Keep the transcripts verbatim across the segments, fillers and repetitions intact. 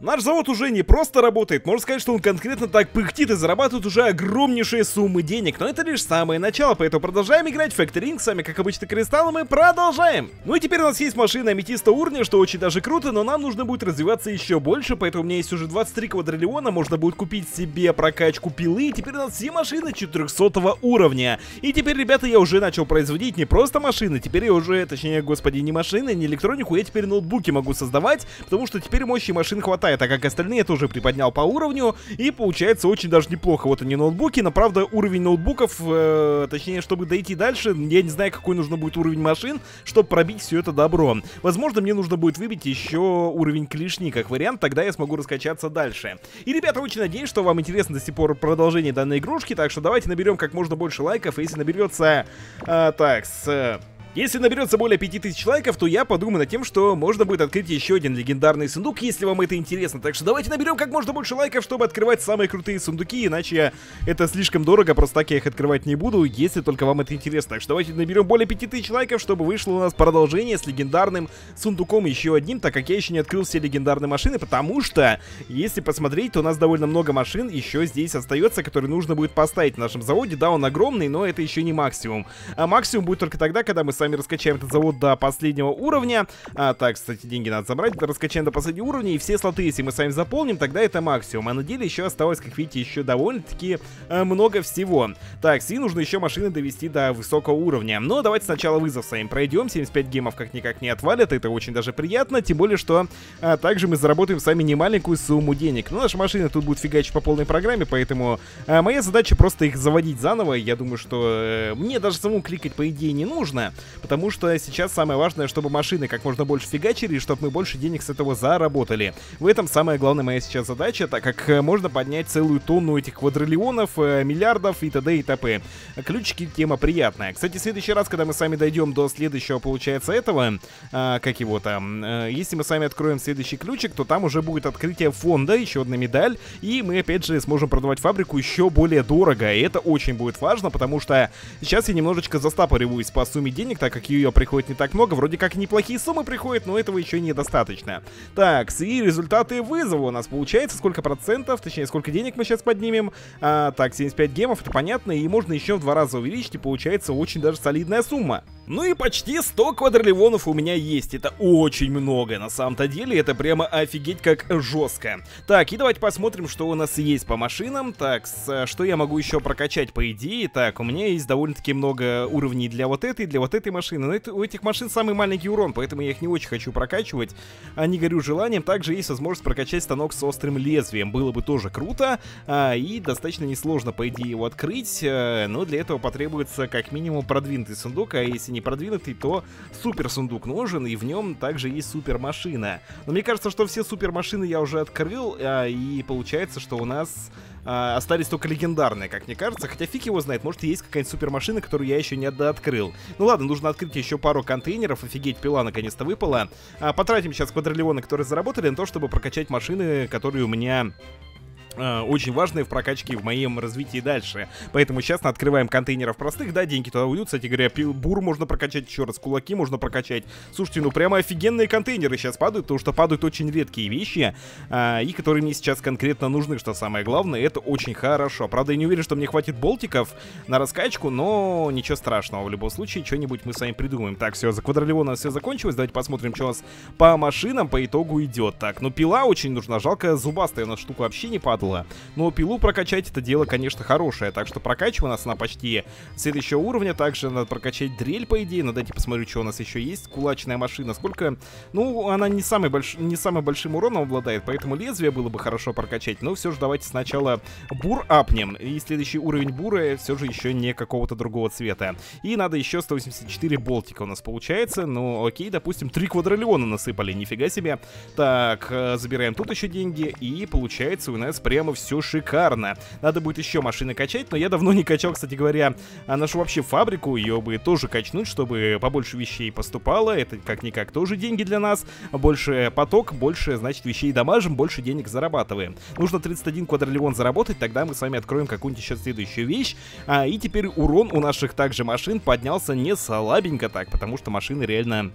Наш завод уже не просто работает, можно сказать, что он конкретно так пыхтит и зарабатывает уже огромнейшие суммы денег. Но это лишь самое начало, поэтому продолжаем играть в Factory Inc. С вами, как обычно, Crystal, и мы продолжаем. Ну и теперь у нас есть машина аметиста уровня, что очень даже круто, но нам нужно будет развиваться еще больше, поэтому у меня есть уже двадцать три квадриллиона, можно будет купить себе прокачку пилы, и теперь у нас все машины четырехсотого уровня. И теперь, ребята, я уже начал производить не просто машины, теперь я уже, точнее, господи, не машины, не электронику, я теперь ноутбуки могу создавать, потому что теперь мощи машин хватает, так как остальные я тоже приподнял по уровню, и получается очень даже неплохо. Вот они ноутбуки, но правда уровень ноутбуков, э, точнее, чтобы дойти дальше, я не знаю, какой нужно будет уровень машин, чтобы пробить все это добро. Возможно, мне нужно будет выбить еще уровень клешни, как вариант, тогда я смогу раскачаться дальше. И, ребята, очень надеюсь, что вам интересно до сих пор продолжение данной игрушки, так что давайте наберем как можно больше лайков, если наберется... Э, так, с... Если наберется более пяти тысяч лайков, то я подумаю над тем, что можно будет открыть еще один легендарный сундук, если вам это интересно. Так что давайте наберем как можно больше лайков, чтобы открывать самые крутые сундуки, иначе это слишком дорого, просто так я их открывать не буду, если только вам это интересно. Так что давайте наберем более пяти тысяч лайков, чтобы вышло у нас продолжение с легендарным сундуком еще одним, так как я еще не открыл все легендарные машины, потому что, если посмотреть, то у нас довольно много машин еще здесь остается, которые нужно будет поставить в нашем заводе. Да, он огромный, но это еще не максимум. А максимум будет только тогда, когда мы сами раскачаем этот завод до последнего уровня. А, так, кстати, деньги надо забрать. Раскачаем до последнего уровня, и все слоты, если мы сами заполним, тогда это максимум. А на деле еще осталось, как видите, еще довольно-таки э, много всего. Так, и нужно еще машины довести до высокого уровня. Но давайте сначала вызов с вами пройдем. семьдесят пять гемов как-никак не отвалят, это очень даже приятно. Тем более, что а, также мы заработаем сами немаленькую сумму денег. Но наши машины тут будут фигачить по полной программе, поэтому а, моя задача просто их заводить заново. Я думаю, что э, мне даже самому кликать, по идее, не нужно. Потому что сейчас самое важное, чтобы машины как можно больше фигачили, и чтобы мы больше денег с этого заработали. В этом самая главная моя сейчас задача, так как можно поднять целую тонну этих квадриллионов, миллиардов и т.д. и т.п. Ключики — тема приятная. Кстати, в следующий раз, когда мы сами дойдем до следующего, получается, этого, а, как его там, а, если мы сами откроем следующий ключик, то там уже будет открытие фонда, еще одна медаль, и мы опять же сможем продавать фабрику еще более дорого. И это очень будет важно, потому что сейчас я немножечко застопориваюсь по сумме денег, так как ее приходит не так много. Вроде как неплохие суммы приходят, но этого еще недостаточно. Так, и результаты вызова у нас получается. Сколько процентов, точнее, сколько денег мы сейчас поднимем. А, так, семьдесят пять гемов, это понятно. И можно еще в два раза увеличить, и получается очень даже солидная сумма. Ну и почти сто квадриллионов у меня есть. Это очень много. На самом-то деле это прямо офигеть как жестко. Так, и давайте посмотрим, что у нас есть по машинам. Так, что я могу еще прокачать по идее. Так, у меня есть довольно-таки много уровней для вот этой, для вот этой этой машины, но это, у этих машин самый маленький урон, поэтому я их не очень хочу прокачивать, а не горю желанием. Также есть возможность прокачать станок с острым лезвием, было бы тоже круто, а, и достаточно несложно, по идее, его открыть, а, но для этого потребуется как минимум продвинутый сундук, а если не продвинутый, то супер сундук нужен, и в нем также есть супер машина. Но мне кажется, что все супер машины я уже открыл, а, и получается, что у нас... А, остались только легендарные, как мне кажется. Хотя фиг его знает, может, есть какая-нибудь супермашина, которую я еще не открыл. Ну ладно, нужно открыть еще пару контейнеров. Офигеть, пила наконец-то выпала. а, Потратим сейчас квадриллионы, которые заработали, на то, чтобы прокачать машины, которые у меня... очень важные в прокачке, в моем развитии дальше. Поэтому сейчас открываем контейнеров простых, да, деньги туда уйдут. Кстати говоря, бур можно прокачать еще раз, кулаки можно прокачать. Слушайте, ну прямо офигенные контейнеры сейчас падают, потому что падают очень редкие вещи, а, и которые мне сейчас конкретно нужны, что самое главное, это очень хорошо. Правда, я не уверен, что мне хватит болтиков на раскачку, но ничего страшного, в любом случае, что-нибудь мы с вами придумаем. Так, все, за квадриллион все закончилось, давайте посмотрим, что у нас по машинам по итогу идет. Так, ну пила очень нужна, жалко, зубастая у нас штука вообще не падала. Но пилу прокачать — это дело, конечно, хорошее. Так что прокачиваем, у нас она почти следующего уровня. Также надо прокачать дрель, по идее. Но дайте посмотрю, что у нас еще есть. Кулачная машина. Сколько... Ну, она не, самый больш... не самым большим уроном обладает, поэтому лезвие было бы хорошо прокачать. Но все же давайте сначала бур апнем. И следующий уровень бура все же еще не какого-то другого цвета. И надо еще сто восемьдесят четыре болтика у нас получается. Ну, окей, допустим, три квадриллиона насыпали. Нифига себе. Так, забираем тут еще деньги. И получается у нас прям... все шикарно. Надо будет еще машины качать, но я давно не качал, кстати говоря, нашу вообще фабрику. Ее бы тоже качнуть, чтобы побольше вещей поступало. Это как-никак тоже деньги для нас. Больше поток, больше, значит, вещей дамажим, больше денег зарабатываем. Нужно тридцать один квадриллион заработать, тогда мы с вами откроем какую-нибудь еще следующую вещь. А, и теперь урон у наших также машин поднялся не слабенько так, потому что машины реально...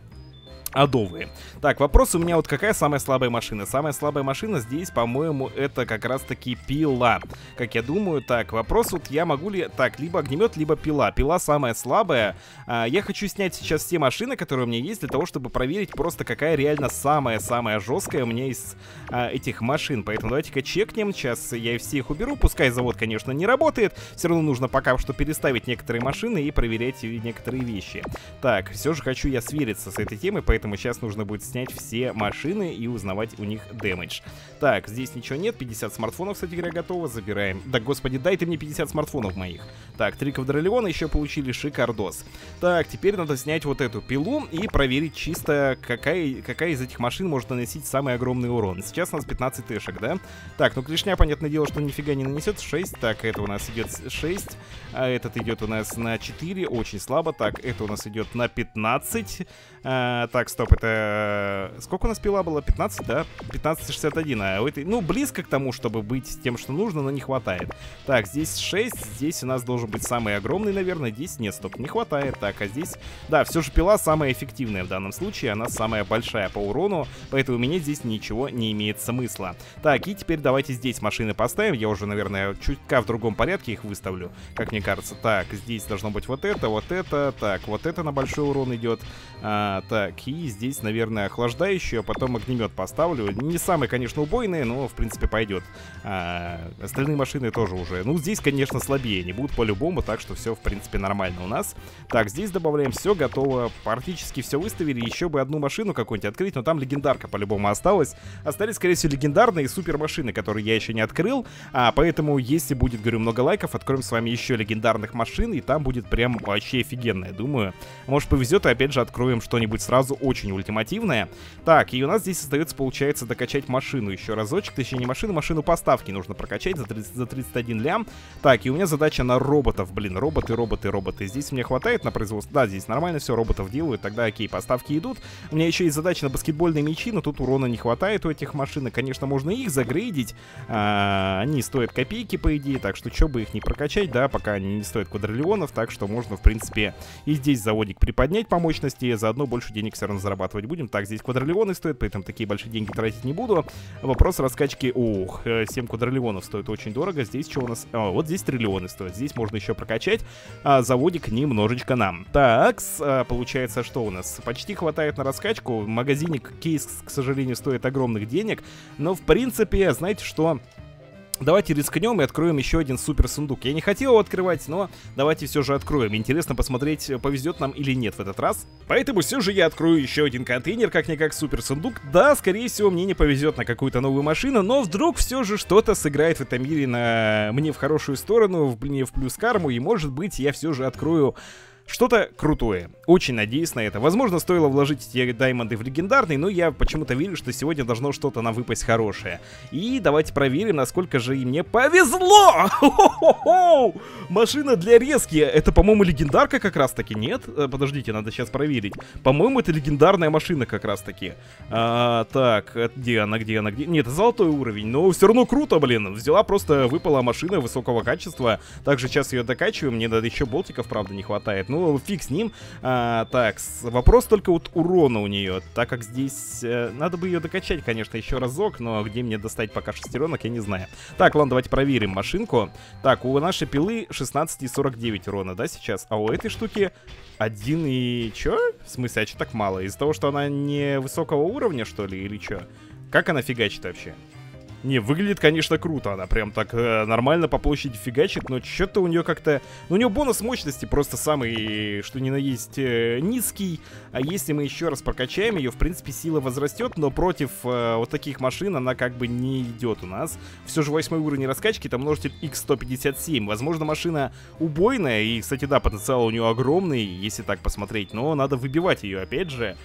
адовые. Так, вопрос у меня вот какая самая слабая машина? Самая слабая машина здесь, по-моему, это как раз-таки пила. Как я думаю, так, вопрос вот я могу ли... Так, либо огнемет, либо пила. Пила самая слабая. А, я хочу снять сейчас все машины, которые у меня есть, для того, чтобы проверить просто какая реально самая-самая жесткая у меня из а, этих машин. Поэтому давайте-ка чекнем. Сейчас я все их уберу. Пускай завод, конечно, не работает. Все равно нужно пока что переставить некоторые машины и проверять некоторые вещи. Так, все же хочу я свериться с этой темой, поэтому сейчас нужно будет снять все машины и узнавать у них дэмэдж. Так, здесь ничего нет, пятьдесят смартфонов, кстати говоря, готово, забираем. Да, господи, дай ты мне пятьдесят смартфонов моих. Так, три квадриллиона еще получили, шикардос. Так, теперь надо снять вот эту пилу и проверить чисто, какая, какая из этих машин может наносить самый огромный урон. Сейчас у нас пятнадцать тэшек, да? Так, ну клешня, понятное дело, что нифига не нанесет. шесть, так, это у нас идет шесть, а этот идет у нас на четыре, очень слабо. Так, это у нас идет на пятнадцать. А, так, стоп, это... Сколько у нас пила было? пятнадцать, да? пятнадцать шестьдесят один. А у этой... Ну, близко к тому, чтобы быть тем, что нужно, но не хватает. Так, здесь шесть. Здесь у нас должен быть самый огромный, наверное. Здесь нет, стоп, не хватает. Так, а здесь... Да, все же пила самая эффективная в данном случае. Она самая большая по урону. Поэтому у меня здесь ничего не имеет смысла. Так, и теперь давайте здесь машины поставим. Я уже, наверное, чутка в другом порядке их выставлю, как мне кажется. Так, здесь должно быть вот это, вот это. Так, вот это на большой урон идет. А, так, и здесь, наверное, охлаждающую, а потом огнемет поставлю. Не самые, конечно, убойные, но, в принципе, пойдет. А, остальные машины тоже уже. Ну, здесь, конечно, слабее они будут по-любому, так что все, в принципе, нормально у нас. Так, здесь добавляем все, готово. Практически все выставили. Еще бы одну машину какую-нибудь открыть, но там легендарка по-любому осталась. Остались, скорее всего, легендарные супер машины, которые я еще не открыл. А, поэтому, если будет, говорю, много лайков, откроем с вами еще легендарных машин, и там будет прям вообще офигенно, я думаю. Может, повезет, и опять же откроем что-нибудь сразу очень ультимативная. Так, и у нас здесь остается, получается, докачать машину еще разочек. Точнее, не машину, машину поставки нужно прокачать за, тридцать, за тридцать один лям. Так, и у меня задача на роботов, блин, роботы, роботы, роботы. Здесь мне хватает на производство. Да, здесь нормально все, роботов делают, тогда окей, поставки идут. У меня еще есть задача на баскетбольные мячи, но тут урона не хватает у этих машин. Конечно, можно их загрейдить. А, они стоят копейки, по идее, так что что бы их не прокачать, да, пока они не стоят квадриллионов, так что можно, в принципе, и здесь заводик приподнять по мощности, и заодно больше денег все равно заработать. Зарабатывать будем. Так, здесь квадриллионы стоят, поэтому такие большие деньги тратить не буду. Вопрос раскачки. Ох, семь квадриллионов стоит очень дорого. Здесь что у нас? О, вот здесь триллионы стоят. Здесь можно еще прокачать. А, заводик немножечко нам. Так, а, получается, что у нас? Почти хватает на раскачку. Магазинник кейс, к сожалению, стоит огромных денег. Но, в принципе, знаете что... Давайте рискнем и откроем еще один супер сундук. Я не хотел его открывать, но давайте все же откроем. Интересно посмотреть, повезет нам или нет в этот раз. Поэтому все же я открою еще один контейнер, как-никак супер сундук. Да, скорее всего, мне не повезет на какую-то новую машину, но вдруг все же что-то сыграет в этом мире на... мне в хорошую сторону, в... мне в плюс карму, и может быть я все же открою... что-то крутое. Очень надеюсь на это. Возможно, стоило вложить эти даймонды в легендарный, но я почему-то верю, что сегодня должно что-то нам выпасть хорошее. И давайте проверим, насколько же и мне повезло! Хо-хо-хо! Машина для резки. Это, по-моему, легендарка как раз-таки, нет? Подождите, надо сейчас проверить. По-моему, это легендарная машина как раз-таки. А, так, где она, где она, где... Нет, это золотой уровень, но все равно круто, блин. Взяла, просто выпала машина высокого качества. Также сейчас ее докачиваю, мне надо еще болтиков, правда, не хватает. Ну, фиг с ним. А, так, вопрос только вот урона у нее. Так как здесь... Э, надо бы ее докачать, конечно, еще разок, но где мне достать пока шестеренок, я не знаю. Так, ладно, давайте проверим машинку. Так, у нашей пилы шестнадцать и сорок девять урона, да, сейчас? А у этой штуки один и... Че? В смысле, а че так мало? Из-за того, что она не высокого уровня, что ли, или че? Как она фигачит вообще? Не, выглядит, конечно, круто. Она прям так э, нормально по площади фигачит, но что-то у нее как-то... Ну, у нее бонус мощности просто самый, что ни на есть, э, низкий. А если мы еще раз прокачаем ее, в принципе, сила возрастет, но против э, вот таких машин она как бы не идет у нас. Все же восьмой уровень раскачки, там множитель икс сто пятьдесят семь. Возможно, машина убойная, и, кстати, да, потенциал у нее огромный, если так посмотреть, но надо выбивать ее, опять же.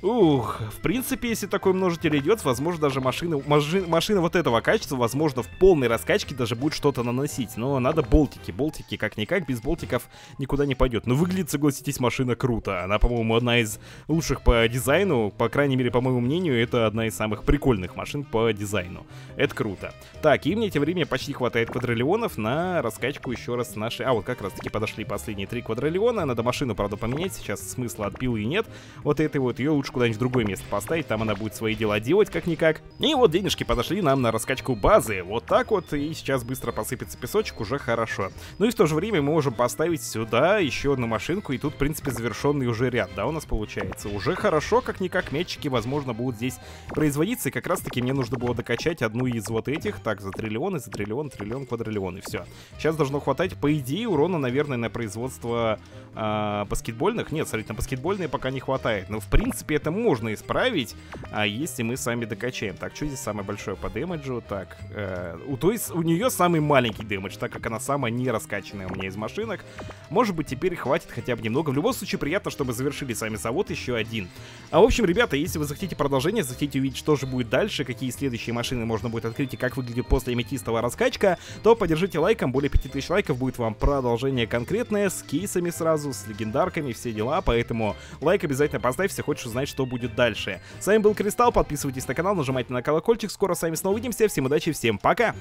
Ух, в принципе, если такой множитель идет, возможно, даже машина, маши, машина вот этого качества, возможно, в полной раскачке даже будет что-то наносить. Но надо болтики, болтики как-никак, без болтиков никуда не пойдет. Но выглядит, согласитесь, машина круто. Она, по-моему, одна из лучших по дизайну, по крайней мере, по моему мнению, это одна из самых прикольных машин по дизайну. Это круто. Так, и мне тем временем почти хватает квадриллионов на раскачку еще раз нашей... А, вот как раз-таки подошли последние три квадриллиона. Надо машину, правда, поменять, сейчас смысла от пилы нет. Вот этой вот, ее лучше лучше куда-нибудь в другое место поставить, там она будет свои дела делать как-никак. И вот денежки подошли нам на раскачку базы, вот так вот, и сейчас быстро посыпется песочек, уже хорошо. Ну и в то же время мы можем поставить сюда еще одну машинку, и тут, в принципе, завершенный уже ряд, да, у нас получается. Уже хорошо, как-никак, мячики, возможно, будут здесь производиться, и как раз-таки мне нужно было докачать одну из вот этих, так, за триллионы, за триллион, триллион, квадриллион, и все. Сейчас должно хватать, по идее, урона, наверное, на производство э, баскетбольных. Нет, смотрите, на баскетбольные пока не хватает, но, в принципе, это можно исправить, а если мы сами докачаем. Так, что здесь самое большое по демеджу? Так, э, у, то есть у нее самый маленький демедж, так как она самая не раскачанная у меня из машинок. Может быть, теперь хватит хотя бы немного. В любом случае, приятно, чтобы завершили сами завод еще один. А в общем, ребята, если вы захотите продолжение, захотите увидеть, что же будет дальше, какие следующие машины можно будет открыть и как выглядит после аметистовая раскачка, то поддержите лайком, более пяти тысяч лайков, будет вам продолжение конкретное, с кейсами сразу, с легендарками, все дела, поэтому лайк обязательно поставь, если хочешь узнать, что будет дальше. С вами был Crystal, подписывайтесь на канал, нажимайте на колокольчик, скоро с вами снова увидимся, всем удачи, всем пока!